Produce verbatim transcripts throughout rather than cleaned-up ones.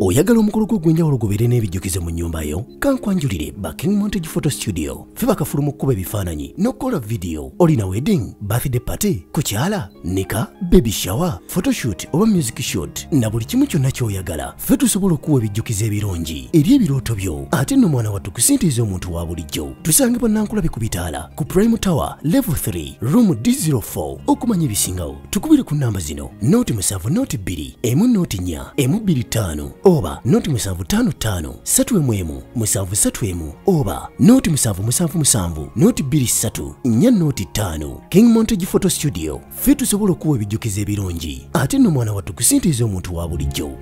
Oyagala omukulu gwenjawulo gubeere n'ebijjukize mu nnyumba yo? Kankwanjulire Bucking Montage Photo Studio. Fe bakafuluma okukuba ebifaananyi n'okukola vidiyo. Olina wedding, birthday party, kukyala, nika, baby shower, photoshoot oba music shoot na buli kimu kyonna ky'oyagala. Fe tusobola okuwa ebijjukize ebirungi eri ebirooto byo. Ate nno mwana wattu kusintiiza omuntu wa bulijjo. Tusange bannankulabye ku bitaala ku Prime Tower, Level three, Room D zero four. Okumanya ebisingawo tukubire ku nnamba zino: noti musanvu noti bbiri, emu noti nnya, emu bbiri ttaano. Oba noti musanvu tano tano, satwe mwemu, musanvu satwe mu. Oba noti musanvu musanvu musanvu, noti bbiri satu, nnya noti tano. King Montage Photo Studio. Fe tusobola okuwa ebijjukize ebirungi. Ate nno mwana wattu kusintiiza omuntu wa bulijjo.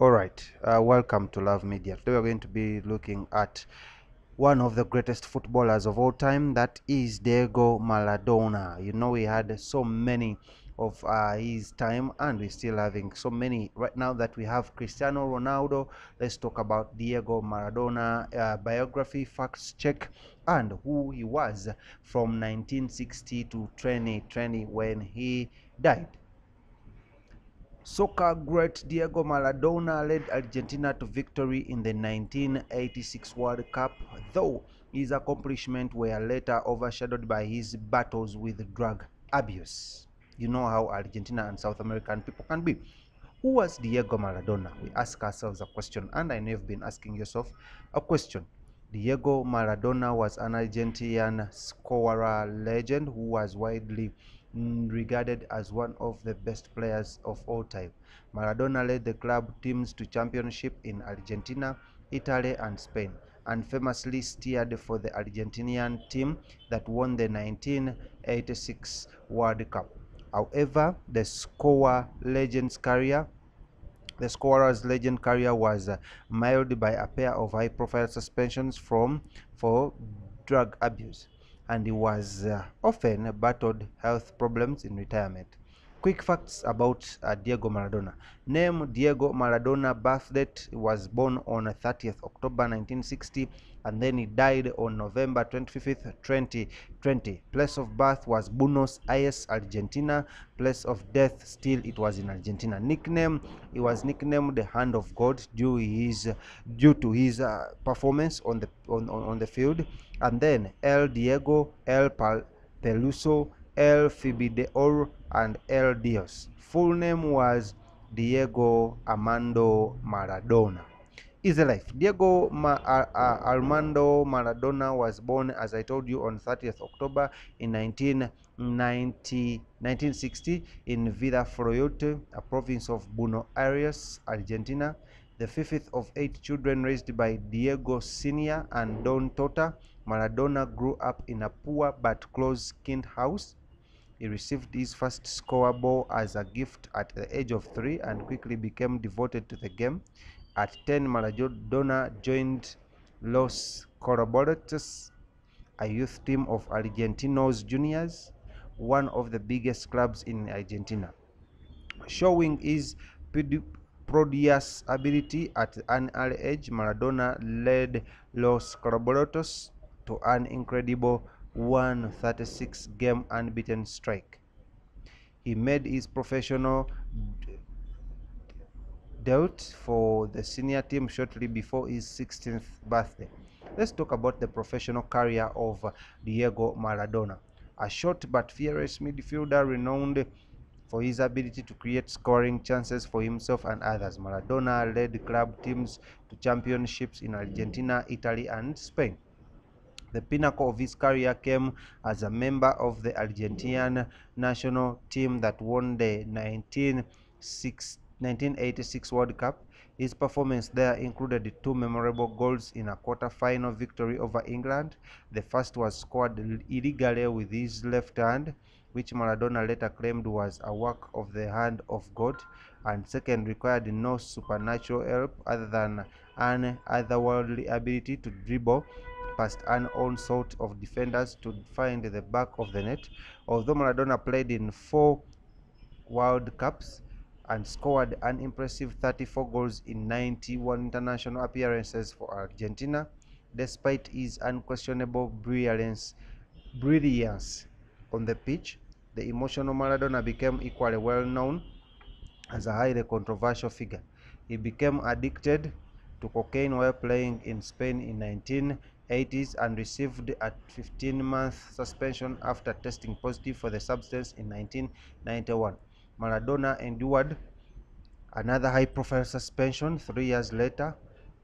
Alright, uh, welcome to Love Media. Today we are going to be looking at one of the greatest footballers of all time, that is Diego Maradona. You know, we had so many of uh, his time, and we're still having so many right now that we have Cristiano Ronaldo. Let's talk about Diego Maradona, uh, biography, facts check, and who he was from nineteen sixty to twenty twenty when he died. Soccer great Diego Maradona led Argentina to victory in the nineteen eighty-six World Cup, though his accomplishments were later overshadowed by his battles with drug abuse. You know how Argentina and South American people can be. Who was Diego Maradona? We ask ourselves a question, and I know you've been asking yourself a question. Diego Maradona was an Argentinian scorer legend who was widely regarded as one of the best players of all time. Maradona led the club teams to championship in Argentina, Italy and Spain, and famously steered for the Argentinian team that won the nineteen eighty-six World Cup. However, the scorer legend's career the scorer's legend career was marred by a pair of high-profile suspensions from for drug abuse, and he was uh, often battled health problems in retirement. Quick facts about uh, Diego Maradona. Name: Diego Maradona. Birth date: was born on thirtieth October nineteen sixty, and then he died on November twenty-fifth twenty twenty. Place of birth was Buenos Aires, Argentina. Place of death, still it was in Argentina. Nickname: he was nicknamed the Hand of God due his due to his uh, performance on the on, on, on the field. And then El Diego, El Peluso, El Fibidor and El Dios. Full name was Diego Armando Maradona. Is the life. Diego Ma Ar Ar Armando Maradona was born, as I told you, on thirtieth October in nineteen sixty in Villa Fiorito, a province of Buenos Aires, Argentina, the fifth of eight children raised by Diego Senior and Don Tota. Maradona grew up in a poor but close-kin house. He received his first soccer ball as a gift at the age of three and quickly became devoted to the game. At ten, Maradona joined Los Coroboratos, a youth team of Argentinos Juniors, one of the biggest clubs in Argentina. Showing his prodigious ability at an early age, Maradona led Los Coroboratos to an incredible one hundred thirty-six game unbeaten streak. He made his professional dealt for the senior team shortly before his sixteenth birthday. Let's talk about the professional career of Diego Maradona. A short but fearless midfielder renowned for his ability to create scoring chances for himself and others. Maradona led club teams to championships in Argentina, Italy and Spain. The pinnacle of his career came as a member of the Argentine national team that won the nineteen eighty-six World Cup. His performance there included two memorable goals in a quarter-final victory over England. The first was scored illegally with his left hand, which Maradona later claimed was a work of the hand of God, and second required no supernatural help other than an otherworldly ability to dribble past an onslaught of defenders to find the back of the net. Although Maradona played in four World Cups and scored an impressive thirty-four goals in ninety-one international appearances for Argentina, despite his unquestionable brilliance, brilliance on the pitch, the emotional Maradona became equally well known as a highly controversial figure. He became addicted to cocaine while playing in Spain in nineteen eighties and received a fifteen month suspension after testing positive for the substance in nineteen ninety-one. Maradona endured another high-profile suspension three years later,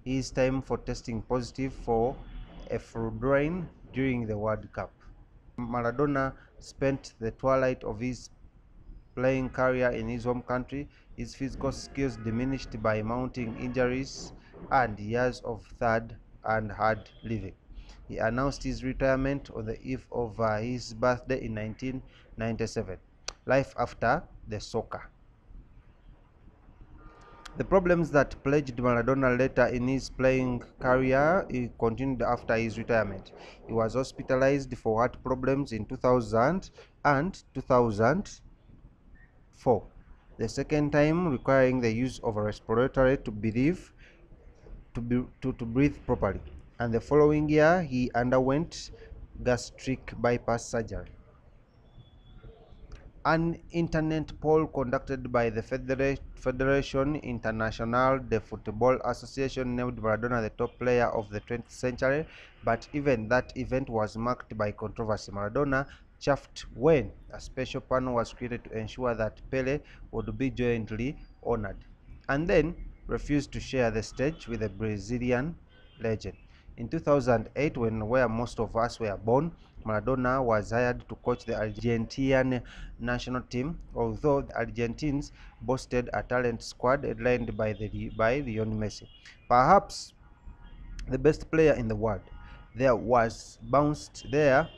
his time for testing positive for ephedrine during the World Cup. Maradona spent the twilight of his playing career in his home country, his physical skills diminished by mounting injuries and years of third and hard living. He announced his retirement on the eve of uh, his birthday in nineteen ninety-seven. Life after the soccer. The problems that plagued Maradona later in his playing career continued after his retirement. He was hospitalized for heart problems in two thousand and two thousand four, the second time requiring the use of a respirator to breathe to, be, to, to breathe properly, and the following year he underwent gastric bypass surgery. An internet poll conducted by the Federa Federation Internationale de Football Association named Maradona the top player of the twentieth century, but even that event was marked by controversy. Maradona chafed when a special panel was created to ensure that Pele would be jointly honored, and then refused to share the stage with the Brazilian legend. In two thousand eight, when where most of us were born, Maradona was hired to coach the Argentinian national team, although the Argentines boasted a talent squad headlined by the by Lionel Messi, perhaps the best player in the world. There was bounced there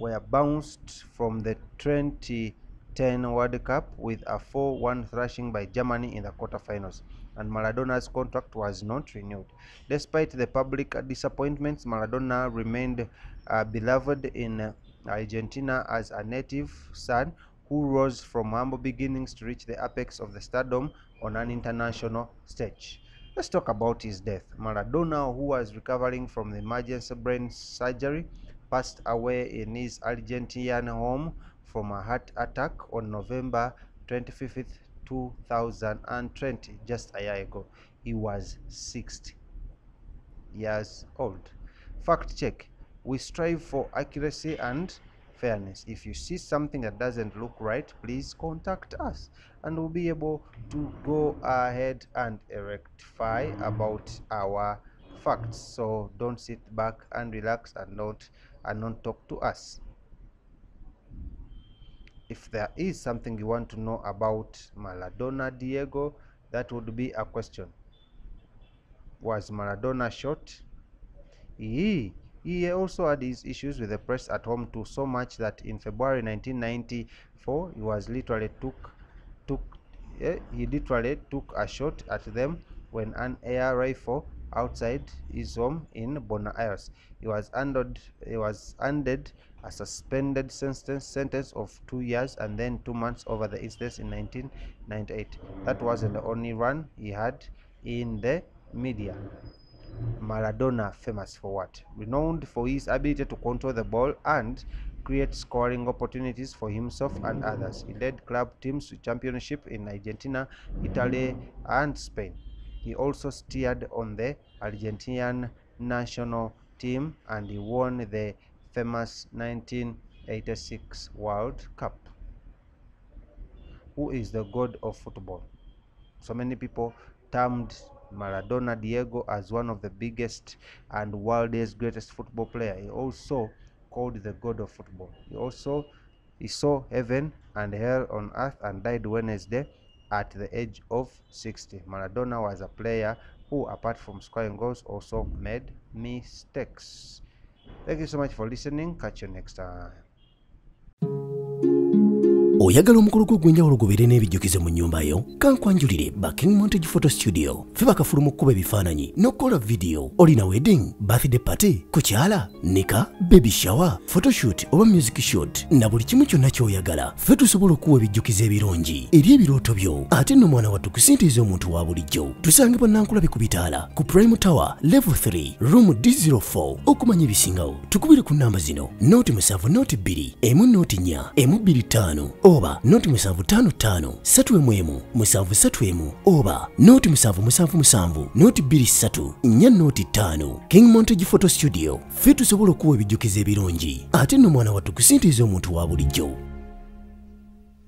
were bounced from the twenty ten World Cup with a four one thrashing by Germany in the quarterfinals, and Maradona's contract was not renewed. Despite the public disappointments, Maradona remained uh, beloved in Argentina as a native son who rose from humble beginnings to reach the apex of the stardom on an international stage. Let's talk about his death. Maradona, who was recovering from the emergency brain surgery, passed away in his Argentinian home from a heart attack on November twenty-fifth, two thousand twenty, just a year ago. He was sixty years old. Fact check. We strive for accuracy and fairness. If you see something that doesn't look right, please contact us and we'll be able to go ahead and rectify about our facts. So don't sit back and relax and don't and don't talk to us. If there is something you want to know about Maradona Diego, that would be a question. Was Maradona short? He, he also had his issues with the press at home too, so much that in February nineteen ninety-four, he was literally took, took, eh, he literally took a shot at them when an air rifle outside his home in Buenos Aires. He was handed, he was handed a suspended sentence sentence of two years and then two months over the incident in nineteen ninety-eight. That wasn't the only run he had in the media. Maradona, famous for what? Renowned for his ability to control the ball and create scoring opportunities for himself and others. He led club teams to championship in Argentina, Italy, and Spain. He also steered on the Argentinian national team and he won the famous nineteen eighty-six World Cup. Who is the god of football? So many people termed Maradona Diego as one of the biggest and world's greatest football player. He also called the god of football. He also he saw heaven and hell on earth and died Wednesday at the age of sixty. Maradona was a player who, apart from scoring goals, also made mistakes. Thank you so much for listening. Catch you next time. Oyagala omukulu gw'enjawulo gubeere n'ebijjukize mu nnyumba yo? Kankwanjulire Bucking Montage Photo Studio. Ffe bakafuluma okukuba ebifaananyi n'okukola vidiyo. Olina wedding, birthday party, kukyala, nika, baby shower, photoshoot oba music shoot na buli kimu kyonna ky'oyagala. Ffe tusobola okuwa ebijjukize ebirungi eri ebirooto byo ate n'omwana wattu kusintiiza omuntu wa bulijjo. Tusangibwa Nankulabe ku bitaala ku Prime Tower Level three Room D zero four. Okumanya ebisingawo tukubire ku nnamba zino: zero seven zero two, zero four, zero four five, oba noti musanvu tano tano satwe mwemu musanvu satwemu oba noti musanvu musanvu musanvu noti biri satu nya noti tano King Montage Photo Studio fetu sobola kuwa ebijjukiza ebirungi ate no mwana watu kusintiza omuntu wa bulijjo.